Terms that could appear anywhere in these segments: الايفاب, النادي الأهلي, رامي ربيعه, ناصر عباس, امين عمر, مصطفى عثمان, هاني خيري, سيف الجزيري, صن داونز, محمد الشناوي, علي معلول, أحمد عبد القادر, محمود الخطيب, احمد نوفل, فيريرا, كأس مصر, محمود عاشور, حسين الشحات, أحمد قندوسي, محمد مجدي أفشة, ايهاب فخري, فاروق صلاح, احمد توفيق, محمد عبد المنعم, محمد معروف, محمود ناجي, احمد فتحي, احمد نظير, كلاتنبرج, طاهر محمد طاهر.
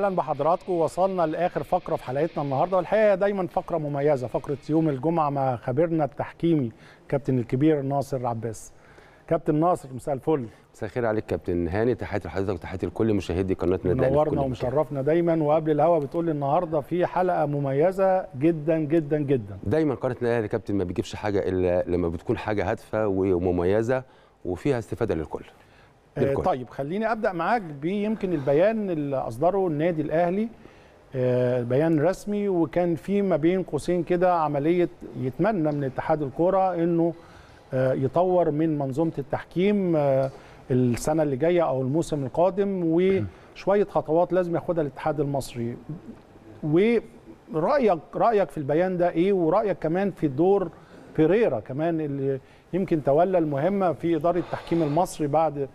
فعلا بحضراتكم وصلنا لاخر فقره في حلقتنا النهارده، والحقيقه دايما فقره مميزه، فقره يوم الجمعه مع خبيرنا التحكيمي كابتن الكبير ناصر عباس. كابتن ناصر مساء الفل. مساء الخير عليك كابتن هاني، تحياتي لحضرتك وتحياتي لكل مشاهدي قناتنا. نورنا ومشرفنا دايما. وقبل الهوا بتقول لي النهارده في حلقه مميزه جدا جدا جدا. دايما قناه الاهلي كابتن ما بيجيبش حاجه الا لما بتكون حاجه هادفه ومميزه وفيها استفاده للكل. طيب خليني ابدا معاك بيمكن البيان اللي اصدره النادي الاهلي، بيان رسمي، وكان في ما بين قوسين كده عمليه يتمنى من اتحاد الكوره انه يطور من منظومه التحكيم السنه اللي جايه او الموسم القادم، وشويه خطوات لازم ياخدها الاتحاد المصري. ورايك في البيان ده ايه، ورايك كمان في دور فيريرا كمان اللي يمكن تولى المهمه في اداره التحكيم المصري بعد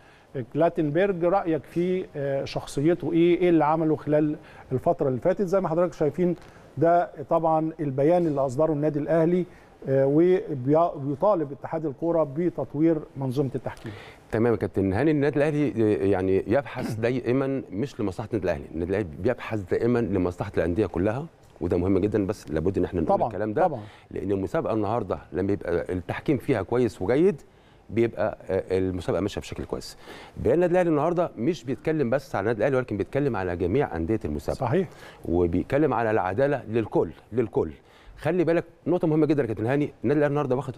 كلاتنبرج، رايك في شخصيته ايه؟ ايه اللي عمله خلال الفتره اللي فاتت؟ زي ما حضرتك شايفين ده طبعا البيان اللي اصدره النادي الاهلي وبيطالب اتحاد الكوره بتطوير منظومه التحكيم. تمام يا كابتن هاني. النادي الاهلي يعني يبحث دائما مش لمصلحه النادي الاهلي، النادي الاهلي بيبحث دائما لمصلحه الانديه كلها، وده مهم جدا، بس لابد ان احنا نقول الكلام ده طبعا. لان المسابقه النهارده لما يبقى التحكيم فيها كويس وجيد بيبقى المسابقه ماشيه بشكل كويس. بيان النادي الاهلي النهارده مش بيتكلم بس على النادي الاهلي، ولكن بيتكلم على جميع انديه المسابقه. صحيح. وبيتكلم على العداله للكل. خلي بالك نقطه مهمه جدا يا كابتن هاني، النادي الاهلي النهارده واخد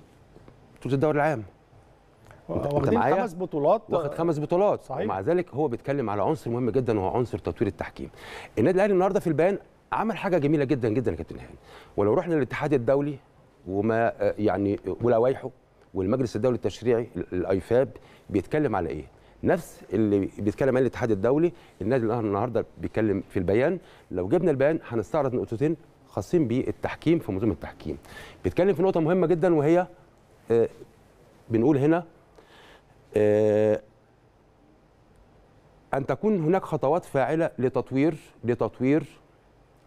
بطوله الدوري العام، واخدين 5 بطولات، واخد 5 بطولات. صحيح. ومع ذلك هو بيتكلم على عنصر مهم جدا وهو عنصر تطوير التحكيم. النادي الاهلي النهارده في البيان عمل حاجه جميله جدا جدا يا كابتن هاني، ولو رحنا للاتحاد الدولي وما يعني ولوائحه والمجلس الدولي التشريعي الايفاب بيتكلم على ايه؟ نفس اللي بيتكلم عليه الاتحاد الدولي، النادي الاهلي النهارده بيتكلم في البيان. لو جبنا البيان هنستعرض نقطتين خاصين بالتحكيم في منظومه التحكيم. بيتكلم في نقطه مهمه جدا وهي بنقول هنا ان تكون هناك خطوات فاعله لتطوير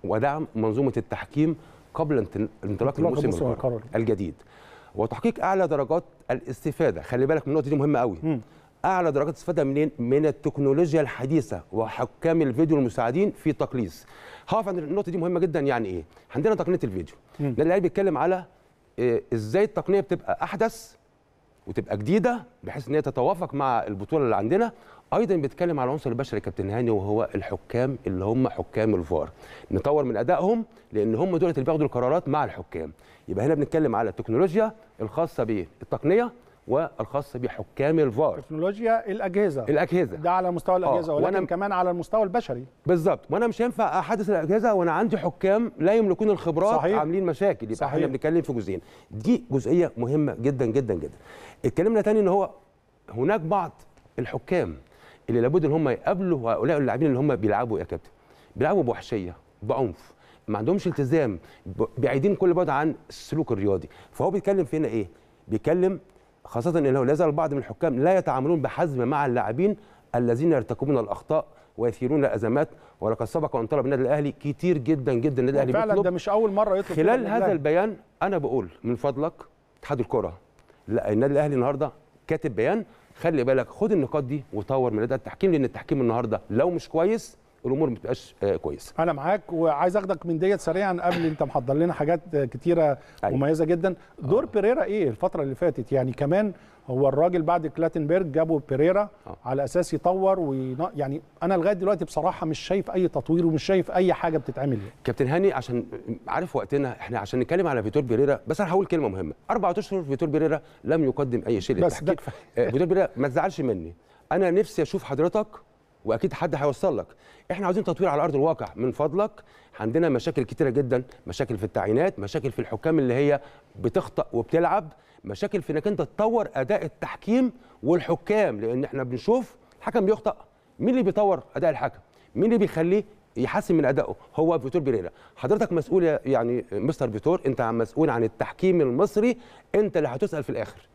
ودعم منظومه التحكيم قبل انطلاق الموسم الجديد، وتحقيق اعلى درجات الاستفاده. خلي بالك من النقطه دي مهمه قوي. اعلى درجات الاستفاده منين؟ من التكنولوجيا الحديثه وحكام الفيديو المساعدين في تقليص. هقف عند النقطه دي مهمه جدا. يعني ايه؟ عندنا تقنيه الفيديو، ده اللي بيتكلم على ازاي التقنيه بتبقى احدث وتبقى جديده بحيث ان هي تتوافق مع البطوله اللي عندنا. ايضا بيتكلم على العنصر البشري يا كابتن هاني، وهو الحكام اللي هم حكام الفار، نطور من ادائهم لان هم دول اللي بياخدوا القرارات مع الحكام. يبقى هنا بنتكلم على التكنولوجيا الخاصه بالتقنيه والخاصه بحكام الفار. التكنولوجيا الاجهزه ده على مستوى الاجهزه، ولكن كمان على المستوى البشري. بالظبط. وانا مش هينفع احدث الاجهزه وانا عندي حكام لا يملكون الخبرات. صحيح. عاملين مشاكل. يبقى احنا بنتكلم في جزئين، دي جزئيه مهمه جدا جدا جدا. اتكلمنا تاني ان هو هناك بعض الحكام اللي لابد ان هم يقابلوا هؤلاء اللاعبين اللي هم بيلعبوا يا كابتن، بيلعبوا بوحشيه، بعنف، ما عندهمش التزام، بعيدين كل بعد عن السلوك الرياضي. فهو بيتكلم فينا ايه؟ بيتكلم خاصة انه لا يزال البعض من الحكام لا يتعاملون بحزم مع اللاعبين الذين يرتكبون الاخطاء ويثيرون الازمات، ولقد سبق وان طلب النادي الاهلي كتير جدا جدا. النادي الاهلي فعلا ده مش اول مره يطلب خلال هذا البيان. انا بقول من فضلك اتحاد الكره، لا النادي الاهلي النهارده كاتب بيان، خلي بالك، خد النقاط دي وطور من اداء التحكيم، لان التحكيم النهارده لو مش كويس الامور ما بتبقاش كويسه. انا معاك وعايز اخدك من ديت سريعا قبل انت محضر لنا حاجات كتيره. أيوة. مميزه جدا. دور بيريرا ايه الفتره اللي فاتت؟ يعني كمان هو الراجل بعد كلاتنبرج جابوا بيريرا على اساس يطور يعني انا لغايه دلوقتي بصراحه مش شايف اي تطوير ومش شايف اي حاجه بتتعمل. كابتن هاني عشان عارف وقتنا احنا عشان نتكلم على فيتور بيريرا، بس انا هقول كلمه مهمه. 4 اشهر فيتور بيريرا لم يقدم اي شيء للتحكيم. بس فيتور بيريرا ما تزعلش مني، انا نفسي اشوف حضرتك واكيد حد هيوصل لك. احنا عاوزين تطوير على ارض الواقع. من فضلك عندنا مشاكل كتيره جدا، مشاكل في التعيينات، مشاكل في الحكام اللي هي بتخطئ وبتلعب، مشاكل في انك انت تطور اداء التحكيم والحكام، لان احنا بنشوف الحكم بيخطئ، مين اللي بيطور اداء الحكم؟ مين اللي بيخليه يحسن من ادائه؟ هو فيتور بيريرا. حضرتك مسؤول يعني مستر فيتور، انت مسؤول عن التحكيم المصري، انت اللي هتسال في الاخر.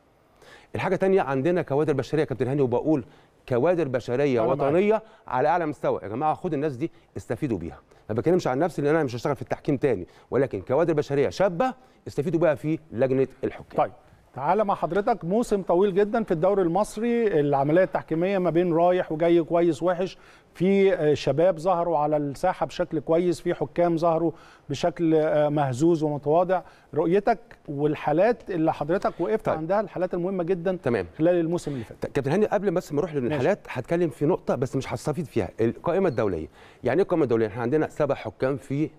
الحاجه الثانيه عندنا كوادر بشريه يا كابتن هاني، وبقول كوادر بشريه وطنيه على اعلى مستوى. يا جماعه خدوا الناس دي استفيدوا بيها، ما بتكلمش عن نفسي لان انا مش هشتغل في التحكيم تاني، ولكن كوادر بشريه شابه استفيدوا بيها في لجنه الحكام. طيب تعالى مع حضرتك موسم طويل جدا في الدوري المصري، العملية التحكيمية ما بين رايح وجاي، كويس وحش، في شباب ظهروا على الساحة بشكل كويس، في حكام ظهروا بشكل مهزوز ومتواضع. رؤيتك والحالات اللي حضرتك وقفت عندها، الحالات المهمة جدا تمام خلال الموسم اللي فات. كابتن هاني، قبل بس ما اروح للحالات هتكلم في نقطة بس مش هستفيد فيها، القائمة الدولية. يعني ايه القائمة الدولية؟ احنا عندنا 7 حكام في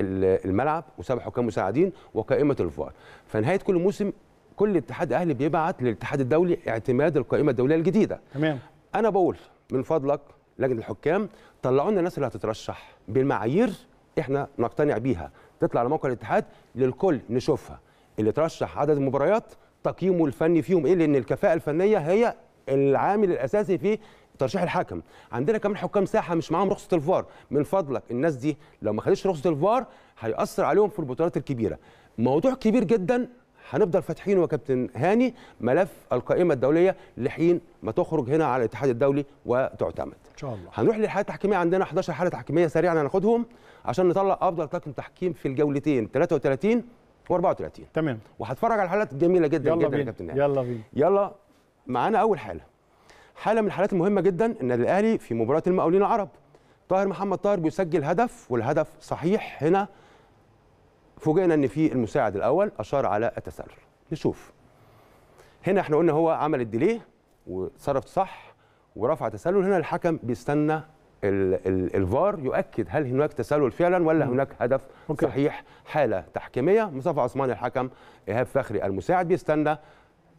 الملعب و7 حكام مساعدين وقائمة الفار. فنهاية كل موسم كل اتحاد اهلي بيبعت للاتحاد الدولي اعتماد القائمه الدوليه الجديده. تمام. انا بقول من فضلك لجنه الحكام طلعوا لنا الناس اللي هتترشح بالمعايير احنا نقتنع بيها، تطلع على موقع الاتحاد للكل نشوفها، اللي ترشح عدد المباريات تقييمه الفني فيهم ايه، لان الكفاءه الفنيه هي العامل الاساسي في ترشيح الحكم. عندنا كمان حكام ساحه مش معاهم رخصه الفار، من فضلك الناس دي لو ما خدتش رخصه الفار هيأثر عليهم في البطولات الكبيره. موضوع كبير جدا هنفضل فاتحينه يا كابتن هاني، ملف القائمه الدوليه لحين ما تخرج هنا على الاتحاد الدولي وتعتمد ان شاء الله. هنروح للحالات التحكيميه، عندنا 11 حاله تحكيميه سريعا هناخدهم عشان نطلع افضل طاقم تحكيم في الجولتين 33 و34. تمام. وهتفرج على الحالات الجميله جدا جدا يا كابتن هاني. يلا بينا. يلا معانا اول حاله. حاله من الحالات المهمه جدا، النادي الاهلي في مباراه المقاولين العرب، طاهر محمد طاهر بيسجل هدف والهدف صحيح. هنا فوجئنا ان في المساعد الاول اشار على التسلل. نشوف هنا، احنا قلنا هو عمل الديليه وتصرف صح ورفع تسلل. هنا الحكم بيستنى الفار يؤكد هل هناك تسلل فعلا ولا هناك هدف صحيح. حاله تحكيميه مصطفى عثمان، الحكم ايهاب فخري المساعد بيستنى،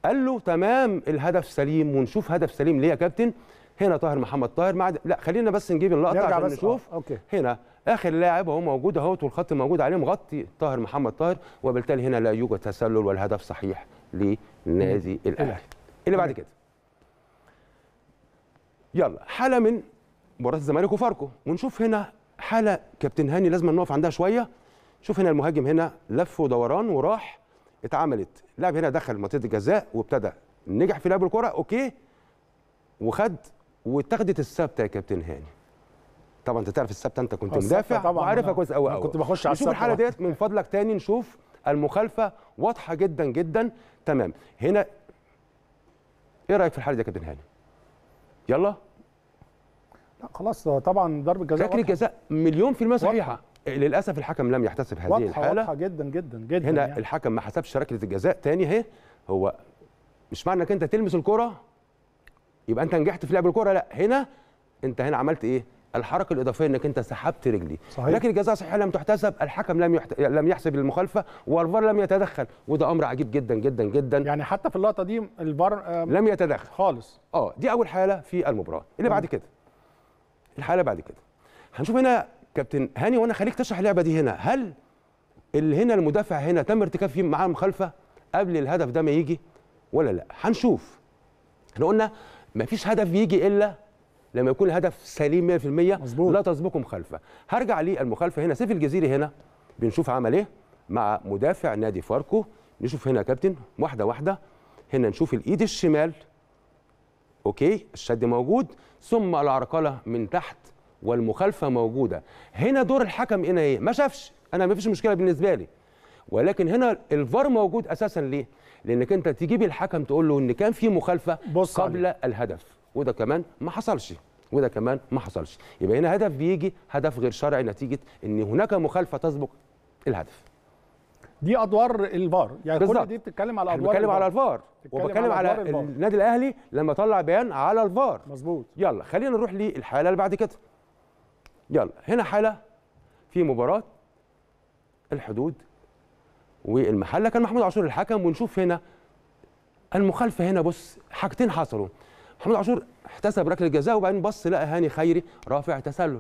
قال له تمام الهدف سليم. ونشوف هدف سليم ليه يا كابتن؟ هنا طاهر محمد طاهر لا خلينا بس نجيب اللقطه عشان نشوف. هنا اخر لاعب اهو موجود اهوت، والخط موجود عليه مغطي طاهر محمد طاهر، وبالتالي هنا لا يوجد تسلل والهدف صحيح للنادي الاهلي. اللي بعد كده يلا حاله من مباراه الزمالك وفاركو، ونشوف هنا حاله كابتن هاني لازم نقف عندها شويه. شوف هنا المهاجم هنا لف ودوران وراح، اتعملت لاعب هنا دخل منطقه الجزاء وابتدى نجح في لعب الكره اوكي وخد واتخذت الثابته يا كابتن هاني. طبعا انت تعرف الثابته، انت كنت مدافع وعارفها كويس قوي قوي. كنت بخش على الثابته. نشوف الحاله ديت من فضلك تاني، نشوف المخالفه واضحه جدا جدا. تمام. هنا ايه رايك في الحاله دي يا كابتن هاني؟ يلا. لا خلاص طبعا ضربه جزاء، ركله جزاء مليون في المية صحيحه. للاسف الحكم لم يحتسب هذه الحاله. واضحه جدا جدا جدا. هنا يعني الحكم ما حسبش ركله الجزاء تاني اهي. هو مش معنى انك انت تلمس الكره يبقى انت نجحت في لعب الكره، لا هنا انت هنا عملت ايه؟ الحركه الاضافيه انك انت سحبت رجلي. لكن الجزاء صحيح لم تحتسب، الحكم لم يحسب المخالفه والفار لم يتدخل، وده امر عجيب جدا جدا جدا. يعني حتى في اللقطه دي الفار لم يتدخل خالص. دي اول حاله في المباراه. اللي بعد كده الحاله بعد كده هنشوف هنا كابتن هاني، وانا خليك تشرح اللعبه دي. هنا هل اللي هنا المدافع هنا تم ارتكاب فيه معاه مخالفه قبل الهدف ده ما يجي ولا لا؟ هنشوف. احنا قلنا مفيش هدف بيجي الا لما يكون الهدف سليم 100%، لا تسبقه مخالفه. هرجع للمخالفه هنا، سيف الجزيري هنا بنشوف عمل ايه مع مدافع نادي فاركو. نشوف هنا يا كابتن واحده واحده. هنا نشوف الايد الشمال اوكي الشد موجود، ثم العرقله من تحت والمخالفه موجوده. هنا دور الحكم هنا ايه؟ ما شافش، انا مفيش مشكله بالنسبه لي، ولكن هنا الفار موجود اساسا ليه؟ لانك انت تجيب الحكم تقول له ان كان في مخالفه قبل الهدف، وده كمان ما حصلش، وده كمان ما حصلش. يبقى هنا هدف بيجي، هدف غير شرعي نتيجه ان هناك مخالفه تسبق الهدف. دي ادوار الفار يعني بالزبط. كل دي بتتكلم على ادوار، بتتكلم على الفار وبتكلم على النادي الاهلي لما طلع بيان على الفار. مظبوط. يلا خلينا نروح للحاله اللي بعد كده. يلا هنا حاله في مباراه الحدود والمحله، كان محمود عاشور الحكم. ونشوف هنا المخالفه هنا، بص حاجتين حصلوا. محمود عاشور احتسب ركله جزاء وبعدين بص لقى هاني خيري رافع تسلل.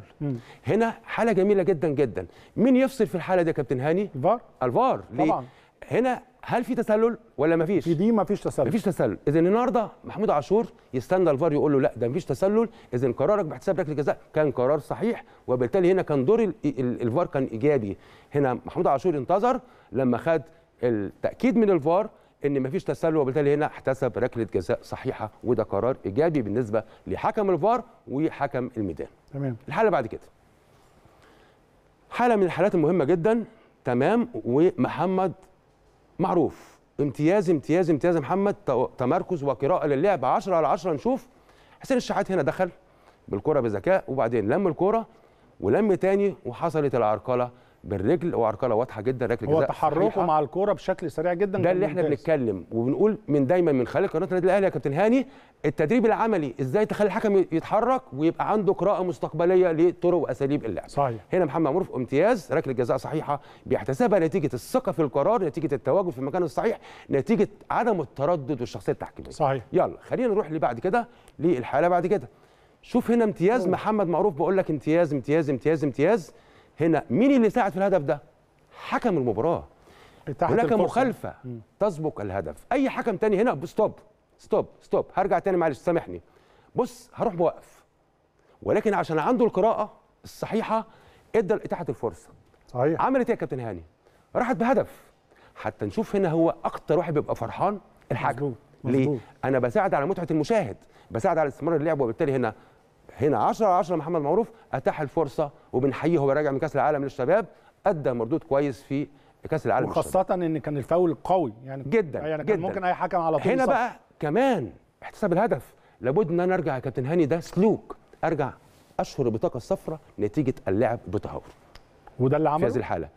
هنا حاله جميله جدا جدا. مين يفصل في الحاله دي يا كابتن هاني؟ الفار. الفار ليه؟ طبعا. هنا هل في تسلل ولا ما فيش؟ في دي ما فيش تسلل. ما فيش تسلل، اذا النهارده محمود عاشور يستنى الفار يقول له لا ده ما فيش تسلل، اذا قرارك باحتساب ركله جزاء كان قرار صحيح، وبالتالي هنا كان دور الفار كان ايجابي. هنا محمود عاشور انتظر لما خد التاكيد من الفار ان مفيش تسلل، وبالتالي هنا احتسب ركله جزاء صحيحه، وده قرار ايجابي بالنسبه لحكم الفار وحكم الميدان. تمام. الحاله بعد كده حاله من الحالات المهمه جدا. تمام. ومحمد معروف امتياز امتياز امتياز محمد، تمركز وقراءه للعب 10 على 10. نشوف حسين الشحات هنا دخل بالكره بذكاء، وبعدين لم الكره ولم تاني وحصلت العرقله بالرجل، وعرقله واضحه جدا ركله جزاء. هو تحركه مع الكره بشكل سريع جدا، ده اللي احنا بنتكلم وبنقول من دايما من خلال قناه النادي الاهلي يا كابتن هاني، التدريب العملي ازاي تخلي الحكم يتحرك ويبقى عنده قراءه مستقبليه لطرق واساليب اللعب. صحيح. هنا محمد معروف امتياز، ركله جزاء صحيحه بيحتسبها نتيجه الثقه في القرار، نتيجه التواجد في المكان الصحيح، نتيجه عدم التردد والشخصيه التحكيميه. صحيح. يلا خلينا نروح لبعد كده للحاله بعد كده. شوف هنا امتياز محمد معروف، بقول لك امتياز امتياز امتياز امتياز. هنا مين اللي ساعد في الهدف ده؟ حكم المباراه. هناك مخالفه تسبق الهدف، اي حكم تاني هنا ستوب ستوب ستوب. هرجع تاني معلش سامحني، بص هروح موقف، ولكن عشان عنده القراءه الصحيحه ادى اتاحت الفرصه. صحيح. عملت ايه يا كابتن هاني؟ راحت بهدف. حتى نشوف هنا هو اكتر واحد بيبقى فرحان الحكم. ليه؟ انا بساعد على متعه المشاهد، بساعد على استثمار اللعب، وبالتالي هنا 10 على 10 محمد معروف اتاح الفرصه، وبنحييه هو راجع من كاس العالم للشباب، ادى مردود كويس في كاس العالم وخاصه للشباب. ان كان الفاول قوي يعني جدا، يعني كان جداً. ممكن اي حكم على طول. هنا بقى كمان احتساب الهدف، لابد ان انا ارجع يا كابتن هاني، ده سلوك ارجع اشهر البطاقه الصفراء نتيجه اللعب بتهور، وده اللي عمله في هذه الحاله.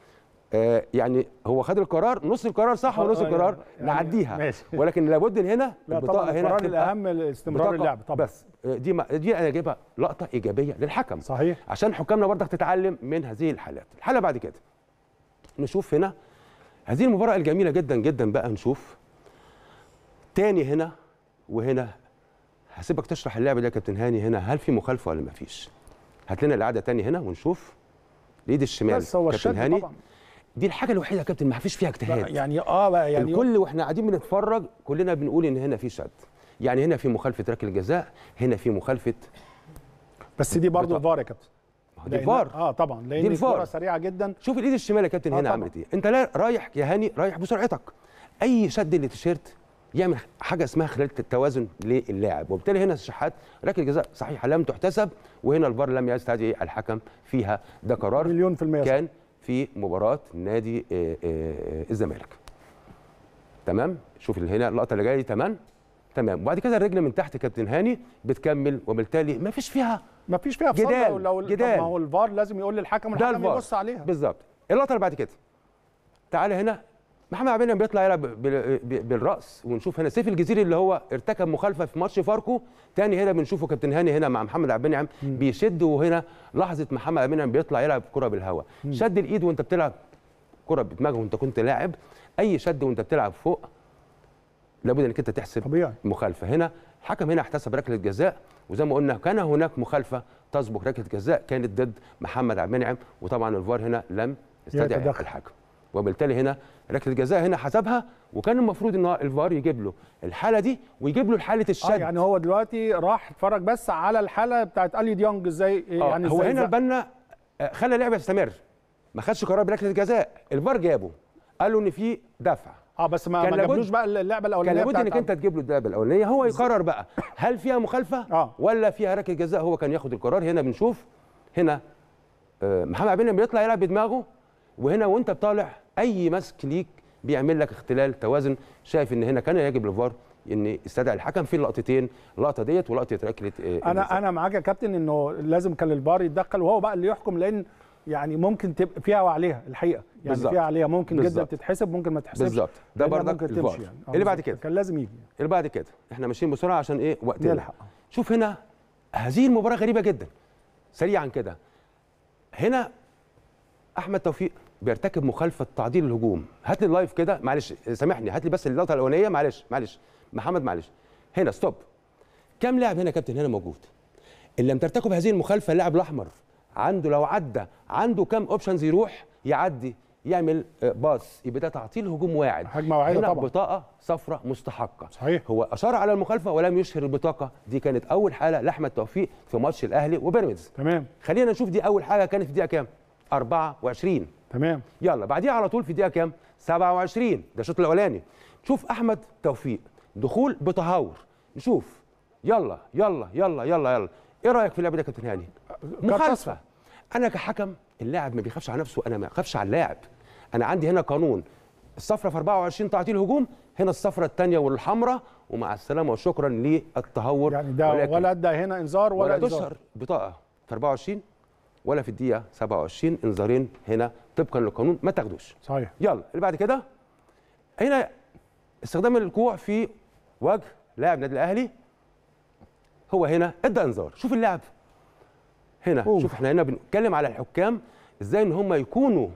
يعني هو خد القرار، نص القرار صح ونص القرار يعني نعديها ماشي. ولكن لابد ان هنا البطاقه هنا القرار الاهم استمرار اللعب طبعا، بس دي انا جايبها لقطه ايجابيه للحكم. صحيح. عشان حكامنا برضك تتعلم من هذه الحالات. الحاله بعد كده نشوف هنا هذه المباراه الجميله جدا جدا بقى. نشوف تاني هنا وهنا، هسيبك تشرح اللعب ده يا كابتن هاني. هنا هل في مخالفه ولا ما فيش؟ هات لنا الاعاده تاني هنا ونشوف الايد الشمال كابتن هاني طبعًا. دي الحاجه الوحيده يا كابتن ما فيش فيها اجتهاد يعني بقى يعني الكل واحنا قاعدين بنتفرج كلنا بنقول ان هنا في شد، يعني هنا في مخالفه ركله جزاء، هنا في مخالفه، بس دي برضه فار يا كابتن. دي فار طبعا، لان الكره سريعه جدا. شوف الايد الشمال يا كابتن هنا عملت ايه. انت لا رايح يا هاني، رايح بسرعتك، اي شد للتيشيرت يعمل حاجه اسمها خلل التوازن للاعب، وبالتالي هنا الشحات ركله جزاء صحيحه لم تحتسب، وهنا الفار لم يستدعي الحكم فيها. ده قرار مليون في المية كان في مباراة نادي الزمالك. تمام؟ شوف هنا اللقطة اللي جاية دي. تمام. وبعد كده الرجل من تحت كابتن هاني بتكمل، وبالتالي ما فيش فيها جدال. جدال. ما هو الفار لازم يقول للحكم والحكم يبص عليها. بالظبط. اللقطة اللي بعد كده. تعال هنا محمد عبد المنعم بيطلع يلعب بالرأس، ونشوف هنا سيف الجزيري اللي هو ارتكب مخالفة في ماتش فاركو. تاني هنا بنشوفه كابتن هاني هنا مع محمد عبد المنعم بيشد، وهنا لحظة محمد عبد المنعم بيطلع يلعب كرة بالهواء، شد الإيد وأنت بتلعب كرة بدماغه وأنت كنت لاعب، أي شد وأنت بتلعب فوق لابد إنك أنت تحسب طبيعي مخالفة. هنا الحكم هنا احتسب ركلة جزاء، وزي ما قلنا كان هناك مخالفة تسبق ركلة جزاء كانت ضد محمد عبد المنعم، وطبعا الفار هنا لم يستدعي الحكم، وبالتالي هنا ركله جزاء هنا حسبها، وكان المفروض ان الفار يجيب له الحاله دي ويجيب له حاله الشد. يعني هو دلوقتي راح اتفرج بس على الحاله بتاعت الي ديونج ازاي يعني هو هنا البنا خلى اللعب يستمر، ما خدش قرار بركله الجزاء، الفار جابه قال له ان في دفع بس ما جابلوش بقى اللعبه الاولانيه. كان لابد انك انت تجيب له اللعبه الاولانيه هو يقرر بقى هل فيها مخالفه ولا فيها ركله جزاء، هو كان ياخد القرار. هنا بنشوف هنا محمد عبد المنعم بيطلع يلعب بدماغه، وهنا وانت بطالع اي مسك ليك بيعمل لك اختلال توازن. شايف ان هنا كان يجب للفار ان يستدعي الحكم في اللقطتين، اللقطه ديت ولقطه ركله انا معاك يا كابتن انه لازم كان الفار يتدخل وهو بقى اللي يحكم، لان يعني ممكن تبقى فيها وعليها الحقيقه يعني بالزبط. فيها عليها ممكن بالزبط. جدا تتحسب ممكن ما تتحسبش بالظبط. ده برضك الفار يعني. اللي بعد كده كان لازم يجي اللي بعد كده. احنا ماشيين بسرعه عشان ايه وقتنا نلحق. شوف هنا هذه المباراه غريبه جدا سريعا كده. هنا احمد توفيق بيرتكب مخالفه تعديل الهجوم. هات لي اللايف كده معلش سامحني، هات لي بس اللقطه الاولانيه معلش محمد معلش. هنا ستوب. كام لاعب هنا كابتن هنا موجود اللي لم ترتكب هذه المخالفه؟ اللاعب الاحمر عنده لو عدى عنده كام اوبشنز يروح يعدي يعمل باص، يبقى ده تعطيل هجوم واعد، هجمه واعده طبعا، بطاقه صفراء مستحقه. صحيح. هو اشار على المخالفه ولم يشهر البطاقه. دي كانت اول حاله لاحمد توفيق في ماتش الاهلي وبيراميدز. تمام. خلينا نشوف دي اول حاجه كانت في دقيقه كام؟ 24. تمام. يلا بعديها على طول في دقيقه كام؟ 27. ده الشوط الاولاني. شوف احمد توفيق دخول بتهور. نشوف يلا يلا يلا يلا يلا. ايه رايك في اللعب ده يا كابتن هاني؟ مخالفه. انا كحكم اللاعب ما بيخافش على نفسه، انا ما اخافش على اللاعب. انا عندي هنا قانون الصفرة في 24 تعطيل هجوم، هنا الصفرة الثانية والحمراء ومع السلامة وشكرا للتهور. يعني ده ولا ادى هنا انذار ولا تشهر بطاقة في 24 ولا في الدقيقة 27، انذارين هنا طبقا للقانون ما تاخدوش. صحيح. يلا اللي بعد كده هنا استخدام الكوع في وجه لاعب النادي الاهلي، هو هنا ادى انذار. شوف اللعب هنا. شوف احنا هنا بنتكلم على الحكام ازاي ان هم يكونوا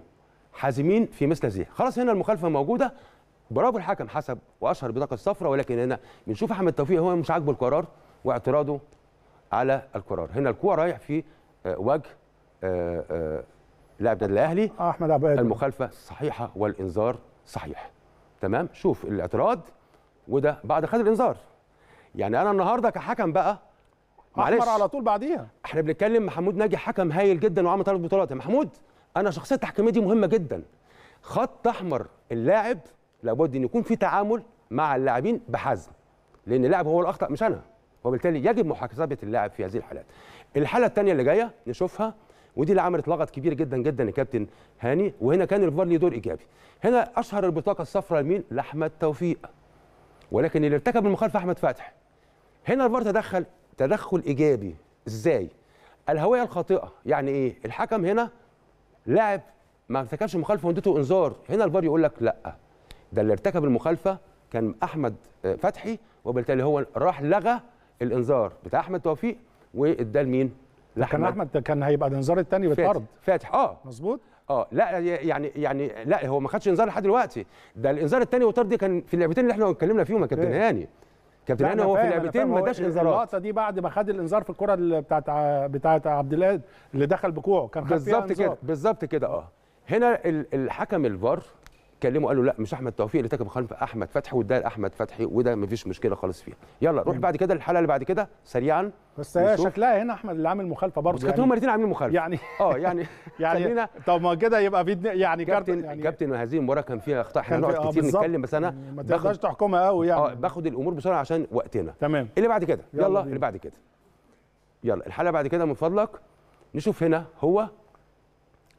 حازمين في مثل هذه. خلاص هنا المخالفه موجوده، برافو الحكم حسب واشهر بطاقه الصفراء، ولكن هنا بنشوف احمد توفيق هو مش عاجبه القرار واعتراضه على القرار. هنا الكوع رايح في وجه لاعب النادي الاهلي احمد عبد، المخالفه صحيحه والانذار صحيح. تمام. شوف الاعتراض وده بعد خد الانذار. يعني انا النهارده كحكم بقى معلش احمر على طول بعديها. احنا بنتكلم محمود ناجي حكم هايل جدا وعمل 3 بطولات. يا محمود انا شخصيه التحكيميه دي مهمه جدا. خط احمر اللاعب لابد ان يكون في تعامل مع اللاعبين بحزم، لان اللاعب هو الاخطا مش انا، وبالتالي يجب محاسبه اللاعب في هذه الحالات. الحاله الثانيه اللي جايه نشوفها، ودي اللي عملت لغط كبير جدا جدا يا كابتن هاني، وهنا كان الفار له دور ايجابي. هنا اشهر البطاقه الصفراء لمين؟ لاحمد توفيق، ولكن اللي ارتكب المخالفه احمد فتحي. هنا الفار تدخل ايجابي. ازاي؟ الهويه الخاطئه. يعني ايه؟ الحكم هنا لاعب ما ارتكبش مخالفه واديته انذار، هنا الفار يقول لك لا، ده اللي ارتكب المخالفه كان احمد فتحي، وبالتالي هو راح لغى الانذار بتاع احمد توفيق واداه لمين؟ كان احمد كان هيبقى الانذار الثاني بالطرد فتحي. مظبوط. لا يعني لا هو ما خدش انذار لحد دلوقتي، ده الانذار الثاني والطرد كان في اللعبتين اللي احنا اتكلمنا فيهم يا كابتن هاني. كابتن هاني هو في اللعبتين ما اداش انذارات. اللقطه دي بعد ما خد الانذار في الكره بتاعت عبد الله اللي دخل بكوعه كان خد فيها انذار. بالظبط كده، بالظبط كده. هنا الحكم الفار كلمه قال له لا، مش احمد توفيق اللي ارتكب مخالفه، احمد فتحي، وده احمد فتحي، وده مفيش مشكله خالص فيها. يلا روح بعد كده الحلقه اللي بعد كده سريعا. بس هي شكلها هنا احمد اللي عامل مخالفه برضه، كانت هما الاثنين عاملين مخالفه يعني. يعني طب ما كده يبقى في يعني كابتن هذه المباراه كان فيها اخطاء، احنا نقعد كتير نتكلم بس انا ما تقدرش تحكمها قوي يعني. باخد الامور بسرعه عشان وقتنا. تمام. اللي بعد كده يلا اللي بعد كده يلا الحلقه بعد كده من فضلك نشوف. هنا هو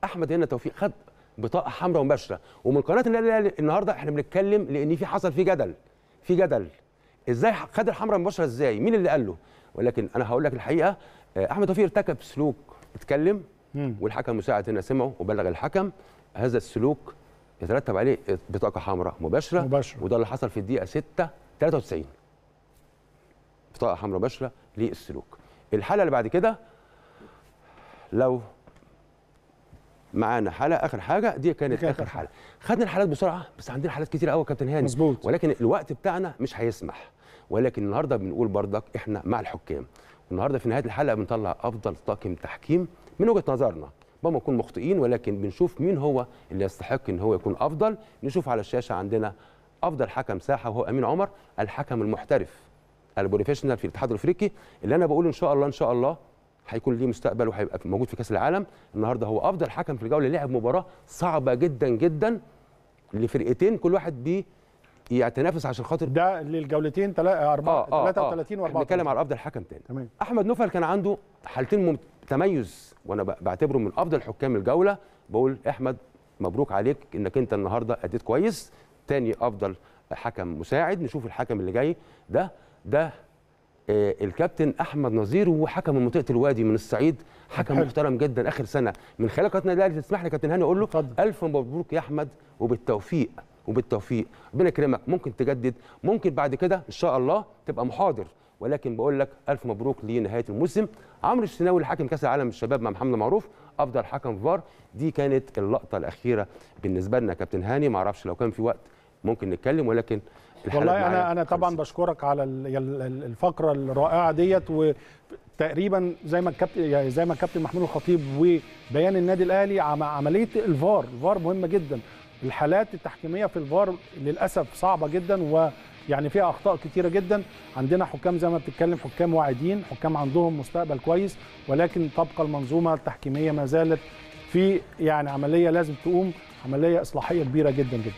احمد هنا توفيق خد بطاقه حمراء مباشره، ومن قناه النادي الاهلي النهارده احنا بنتكلم لان في جدل، ازاي خد الحمراء مباشره؟ ازاي؟ مين اللي قال له؟ ولكن انا هقول لك الحقيقه احمد توفيق ارتكب سلوك، اتكلم والحكم مساعد هنا سمعه وبلغ الحكم، هذا السلوك يترتب عليه بطاقه حمراء مباشره. وده اللي حصل في الدقيقه 93، بطاقه حمراء مباشره للسلوك. الحاله اللي بعد كده لو معانا حلقه اخر حاجه، دي كانت اخر حلقه. خدنا الحالات بسرعه بس عندنا حالات كتير قوي يا كابتن هاني. مظبوط. ولكن الوقت بتاعنا مش هيسمح، ولكن النهارده بنقول برضك احنا مع الحكام. النهارده في نهايه الحلقه بنطلع افضل طاقم تحكيم من وجهه نظرنا، ما نكون مخطئين ولكن بنشوف مين هو اللي يستحق ان هو يكون افضل. نشوف على الشاشه عندنا افضل حكم ساحه وهو امين عمر، الحكم المحترف البروفيشنال في الاتحاد الافريقي، اللي انا بقول ان شاء الله هيكون ليه مستقبل وهيبقى موجود في كاس العالم. النهارده هو افضل حكم في الجوله، لعب مباراه صعبه جدا جدا لفرقتين، كل واحد بيتنافس عشان خاطر ده للجولتين 33 و 34. بنتكلم على افضل حكم تاني. تمام. احمد نوفل كان عنده حالتين تميز، وانا بعتبره من افضل حكام الجوله. بقول احمد مبروك عليك انك انت النهارده اديت كويس، تاني افضل حكم مساعد. نشوف الحكم اللي جاي ده الكابتن احمد نظير، وهو حكم من منطقه الوادي من الصعيد، حكم محترم جدا اخر سنه. من خلال قناه النادي الاهلي تسمح لي كابتن هاني اقول له الف مبروك يا احمد، وبالتوفيق ربنا يكرمك. ممكن تجدد، ممكن بعد كده ان شاء الله تبقى محاضر، ولكن بقول لك الف مبروك لنهايه الموسم. عمرو الشناوي اللي حاكم كاس العالم الشباب مع محمد معروف افضل حكم فار. دي كانت اللقطه الاخيره بالنسبه لنا كابتن هاني، ما اعرفش لو كان في وقت ممكن نتكلم، ولكن والله انا طبعا بشكرك على الفقره الرائعه ديت، وتقريبا زي ما الكابتن محمود الخطيب وبيان النادي الاهلي عمليه الفار مهمه جدا. الحالات التحكيميه في الفار للاسف صعبه جدا، ويعني فيها اخطاء كتيره جدا. عندنا حكام زي ما بتتكلم، حكام واعدين، حكام عندهم مستقبل كويس، ولكن تبقى المنظومه التحكيميه ما زالت في يعني عمليه لازم تقوم، عمليه اصلاحيه كبيره جدا جدا.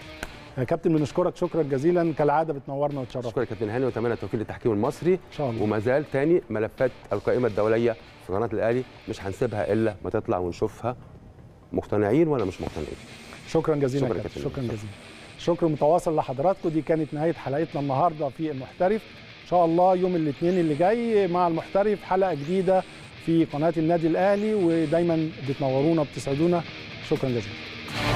يا كابتن بنشكرك شكرا جزيلا، كالعاده بتنورنا وتشرفنا. شكرا كابتن هاني، واتمنى التوفيق للتحكيم المصري ان شاء الله. وما زال تاني ملفات القائمه الدوليه في قناه الاهلي مش هنسيبها الا ما تطلع ونشوفها، مقتنعين ولا مش مقتنعين. شكرا جزيلا. شكرا جزيلا. شكر متواصل لحضراتكم. دي كانت نهايه حلقتنا النهارده في المحترف. ان شاء الله يوم الاثنين اللي جاي مع المحترف حلقه جديده في قناه النادي الاهلي، ودايما بتنورونا وبتسعدونا. شكرا جزيلا.